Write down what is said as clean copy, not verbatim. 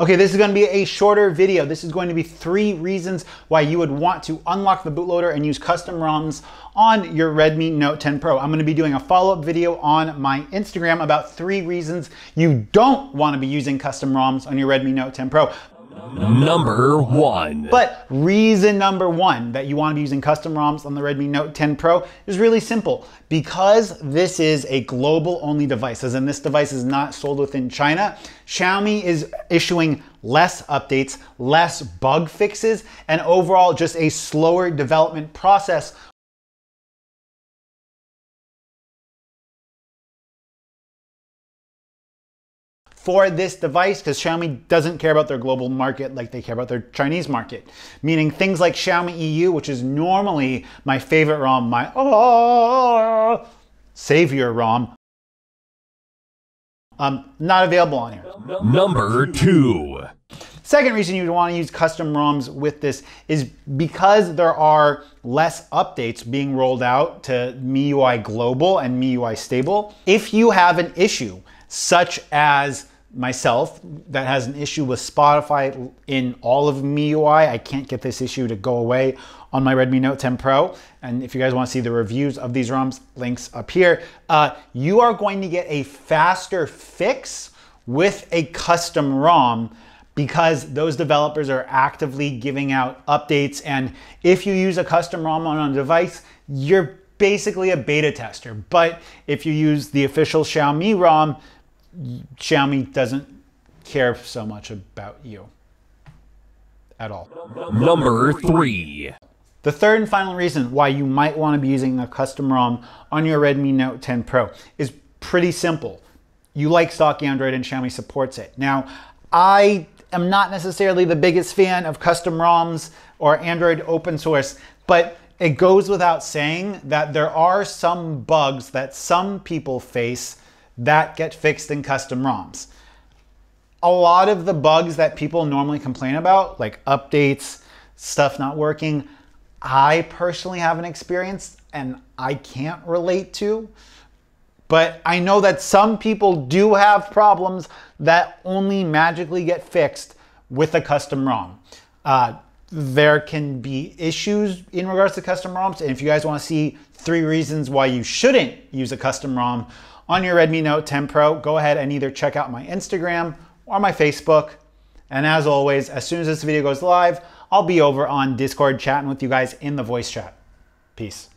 Okay, this is going to be a shorter video. This is going to be 3 reasons why you would want to unlock the bootloader and use custom ROMs on your Redmi Note 10 Pro. I'm going to be doing a follow-up video on my Instagram about 3 reasons you don't want to be using custom ROMs on your Redmi Note 10 Pro. Number 1. But reason number 1 that you want to be using custom ROMs on the Redmi Note 10 Pro is really simple. Because this is a global only device, as in this device is not sold within China, Xiaomi is issuing less updates, less bug fixes, and overall just a slower development process. For this device, because Xiaomi doesn't care about their global market like they care about their Chinese market. Meaning things like Xiaomi EU, which is normally my favorite ROM, my savior ROM, not available on here. Number 2. Second reason you'd want to use custom ROMs with this is because there are less updates being rolled out to MIUI Global and MIUI Stable. If you have an issue, such as myself that has an issue with Spotify in all of MIUI. I can't get this issue to go away on my Redmi Note 10 Pro. And if you guys want to see the reviews of these ROMs, links up here. You are going to get a faster fix with a custom ROM because those developers are actively giving out updates. And if you use a custom ROM on a device, you're basically a beta tester. But if you use the official Xiaomi ROM, Xiaomi doesn't care so much about you at all. Number 3. The third and final reason why you might want to be using a custom ROM on your Redmi Note 10 Pro is pretty simple. You like stock Android and Xiaomi supports it. Now, I am not necessarily the biggest fan of custom ROMs or Android open source, but it goes without saying that there are some bugs that some people face that get fixed in custom ROMs. A lot of the bugs that people normally complain about, like updates, stuff not working, I personally haven't experienced and I can't relate to, but I know that some people do have problems that only magically get fixed with a custom ROM. There can be issues in regards to custom ROMs, and if you guys want to see 3 reasons why you shouldn't use a custom ROM on your Redmi Note 10 Pro, go ahead and either check out my Instagram or my Facebook. And as always, as soon as this video goes live, I'll be over on Discord chatting with you guys in the voice chat. Peace.